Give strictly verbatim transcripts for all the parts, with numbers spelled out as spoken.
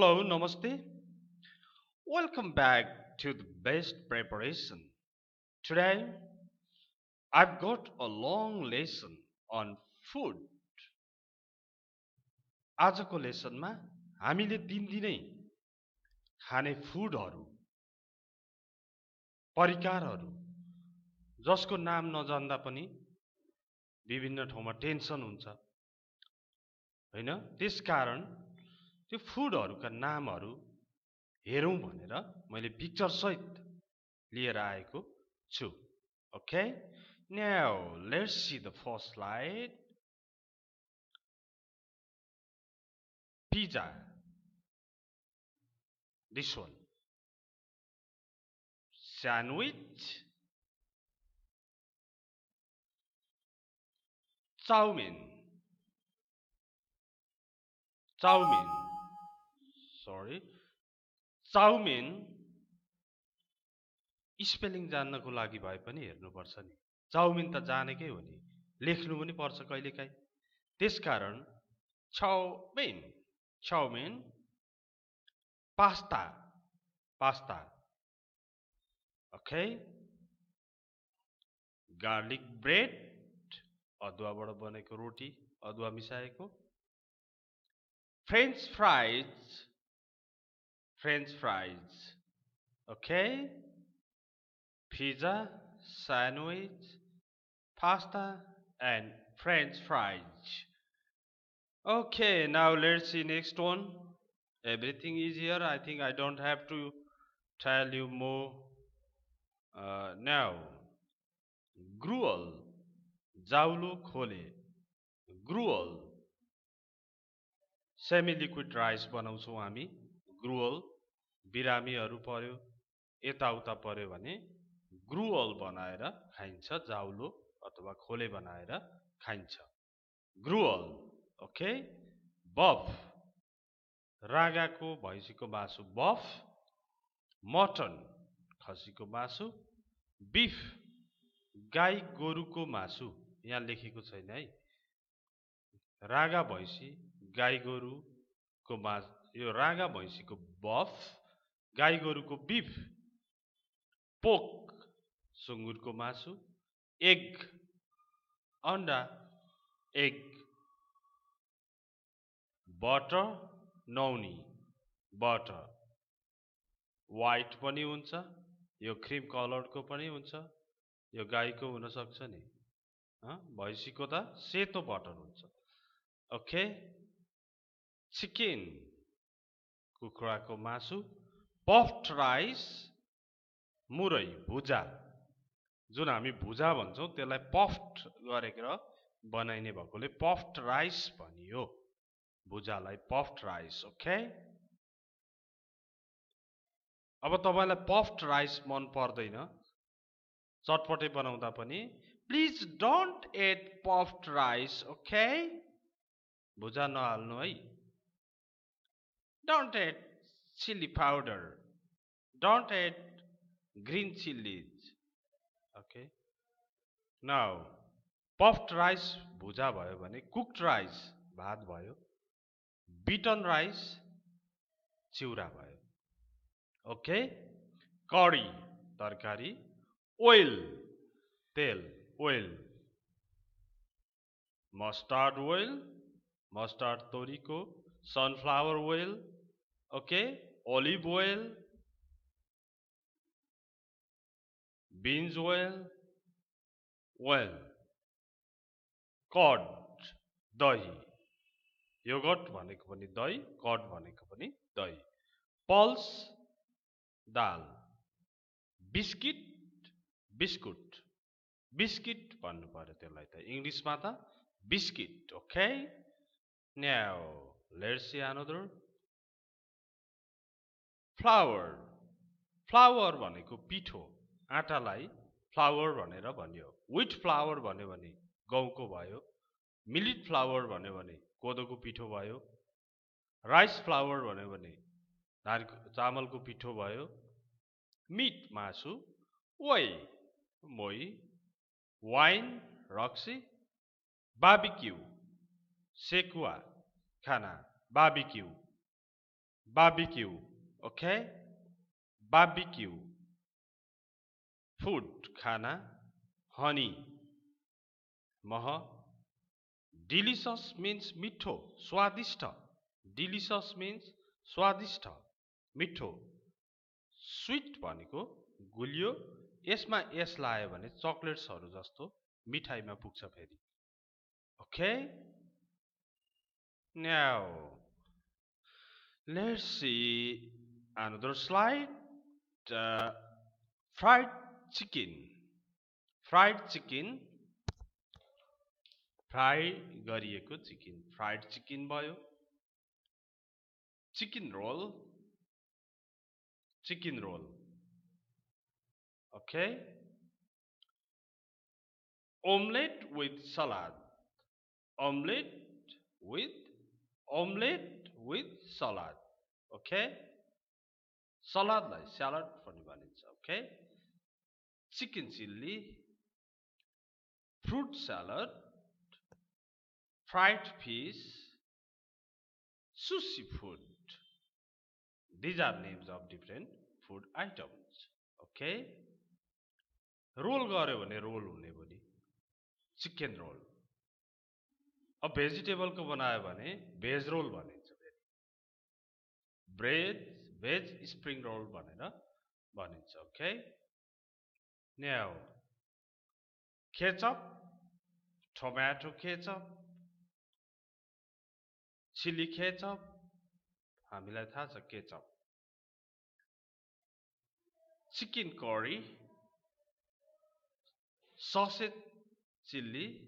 Hello, Namaste. Welcome back to The Best Preparation. Today, I've got a long lesson on food. आजको लेसनमा हामीले दिनदिनै खाने फूडहरू, परिकारहरू, जसको नाम नजान्दा पनि विभिन्न ठाउँमा टेन्सन हुन्छ, हैन? त्यसकारण त्यो फूडहरूका नामहरू हेरौं भनेर मैले पिक्चर सहित लिएर आएको छु. Okay? Now, let's see the first slide. Pizza. This one. Sandwich. Chow mein. Chow mein. Sorry. Chow mein. Spelling जान्नको लागि भए पनि हेर्नुपर्छ नि. Chow mein त जानेकै हो नि. लेख्नु पनि पर्छ कहिलेकाहीँ. त्यसकारण chow mein. Chow mein. Pasta. Pasta. Okay. Garlic bread. अदुवाबाट बनेको रोटी, अदुवा मिसाएको. French fries. French fries. Okay. Pizza, sandwich, pasta, and French fries. Okay, now let's see next one. Everything is here. I think I don't have to tell you more uh, now. Gruel. Jaulo khole. Gruel. Semi-liquid rice बनाउँछौं हामी. Gruel. बिरामीहरु पर्यो, यताउता पर्यो भने gruel बनाएर खाइन्छ, जाउलो अथवा खोले बनाएर खाइन्छ. Gruel. Okay? Buff. रागाको भैँसीको मासु buff. Mutton. खसीको मासु. Beef. गाई गोरुको मासु. यहाँ लेखेको छैन है. रागा भैँसी, गाई गोरुको मासु. यो रागा भैँसीको buff, गाई गोरुको beef, pork सुँगुरको मासु, egg अन्डा, egg, butter नौनी, butter, white पनि हुन्छ, यो cream कलरको पनि हुन्छ, यो गाईको हुन सक्छ नि, ह भैँसीको त सेतो butter हुन्छ. Okay, chicken कुखुराको मासु, puffed rice, मुरै भुजा, जुन हामी भुजा भन्छौं त्यसलाई puffed गरेर बनाइने भएकोले puffed rice भनियो, भुजालाई puffed rice. Okay, अब तपाईलाई puffed rice मन पर्दैन, चटपटे बनाउँदा पनि please don't eat puffed rice. Okay, भुजा नहाल्नु है. Don't add chili powder. Don't add green chilies. Okay. Now, puffed rice bhuja bhayo bhane, cooked rice bhat bhayo, beaten rice chiura bhayo. Okay. Curry tarkari, oil tel oil, mustard oil, mustard toriko, sunflower oil. Okay, olive oil, beans oil, oil, curd, dahi, yogurt bhaneko pani dahi, curd bhaneko pani dahi, pulse, dal, biscuit, biscuit, biscuit भन्नु पर्यो त्यसलाई त इंग्लिशमा त biscuit. Okay, now let's see another. Flour. Flour भनेको पिठो, आटालाई flour भनेर भन्यो. Wheat flour भन्यो भने गहुँको भयो, millet flour भन्यो भने कोदोको पिठो भयो, rice flour भन्यो भने चामलको पिठो भयो, meat मासु, oil मोही, wine रक्सी, barbecue सेकुवा खाना, barbecue, barbecue, okay? Barbecue. Food, khana, honey. Maha. Delicious means mitho, swadishta. Delicious means swadishta, mitho. Sweet bhaneko gulyo. Yesma yes layo bhane chocolates haru jasto mithai ma pugcha feri. Okay? Now, let's see another slide. Uh, fried chicken. Fried chicken. Fry gariyeko chicken. Fried chicken bhayo. Chicken roll. Chicken roll. Okay. Omelette with salad. Omelette with omelette with salad. Okay. Salad like salad for the balance. Okay. Chicken chili. Fruit salad. Fried fish. Sushi food. These are names of different food items. Okay. Roll garyo bhane roll hune bhodi chicken roll. Ab vegetable ko banayo bhane veg roll bhanincha feri. Bread veg spring roll bhanera bhanincha. Okay. Now ketchup, tomato ketchup, chili ketchup, hamilai thaha cha ketchup. Chicken curry, sausage chili,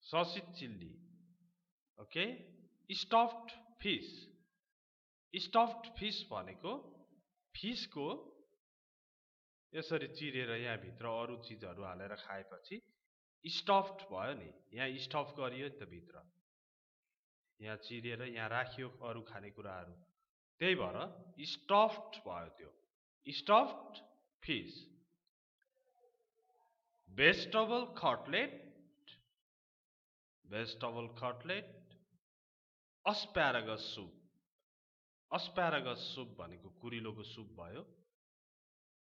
sausage chili, okay, stuffed fish, stuffed fish bhaneko fish ko yasari chirera yaha bhitra aru chiz haru halera khaepachi stuffed bhayo ni, yaha stuff gariyo ni ta bhitra, yaha chirera yaha rakhiyo aru khanekura haru, tyahi bhayera stuffed bhayo tyo, stuffed fish. Vegetable cutlet, vegetable cutlet, asparagus soup, asparagus soup bhaneko kuriloko soup bhayo,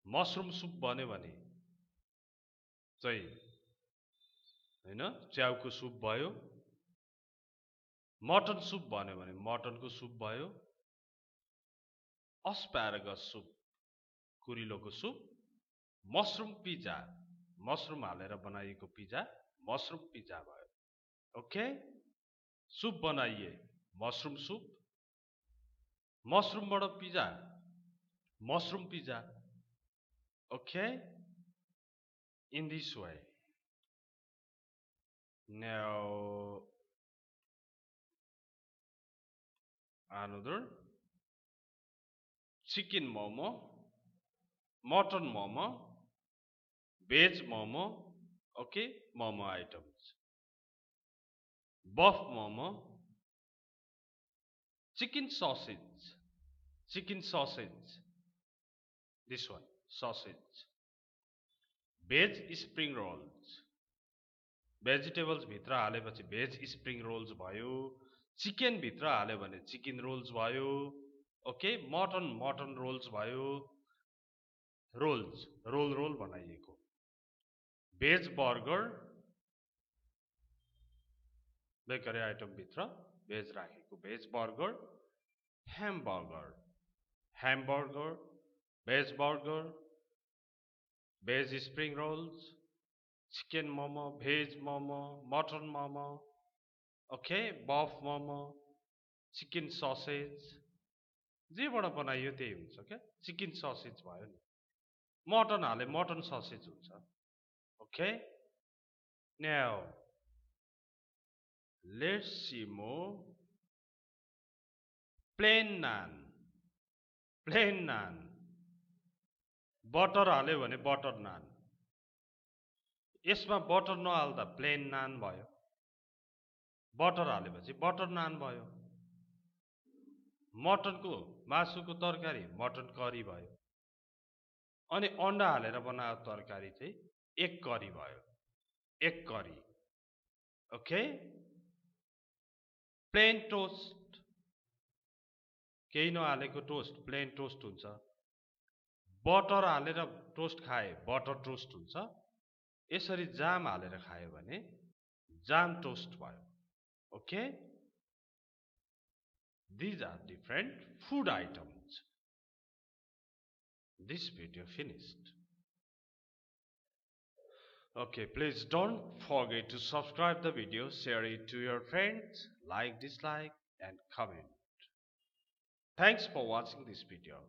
mushroom soup bhanyo bhane chai haina च्याउको soup bhayo, mutton soup bhanyo bhane mutton ko soup bhayo, asparagus soup kuriloko soup, mushroom pizza, mushroom halera banayeko pizza, mushroom pizza bhayo. Okay? Soup banaiye, mushroom soup, mushroom bada pizza, mushroom pizza. Okay? In this way. Now another chicken momo, mutton momo, veg momo, okay, momo items. Buff momo, chicken sausage, chicken sausage, this one, sausage. Veg spring rolls, vegetables bhitra halepachi veg spring rolls bhayo, chicken bhitra hale bhane chicken rolls bhayo, okay, mutton mutton rolls bhayo, rolls roll roll banayeko. Veg burger, bakery item bhitra veg rakheko, veg burger, hamburger, hamburger, veg burger, veg spring rolls, chicken momo, veg momo, mutton momo, okay, buff momo, chicken sausage, je bada banaiyo tyahi huncha, okay, chicken sausage bhayo ni, mutton hale mutton sausage huncha. Okay, now let's see more. Plain naan, plain naan, butter hale bhane butter naan, yesma butter nahalda plain naan bhayo, butter halepachi butter naan bhayo, mutton ko मासुको तरकारी mutton curry bhayo, अनि अन्डा हालेर बनाएको तरकारी चाहिँ egg curry bhayo, egg curry. Okay. Plain toast, केही नहालेको टोस्ट प्लेन टोस्ट हुन्छ बटर हालेर टोस्ट खाए बटर टोस्ट हुन्छ यसरी जाम हालेर खाए भने जाम टोस्ट भयो okay These are different food items. This video finished. Okay, please don't forget to subscribe the video, share it to your friends, like, dislike and comment. Thanks for watching this video.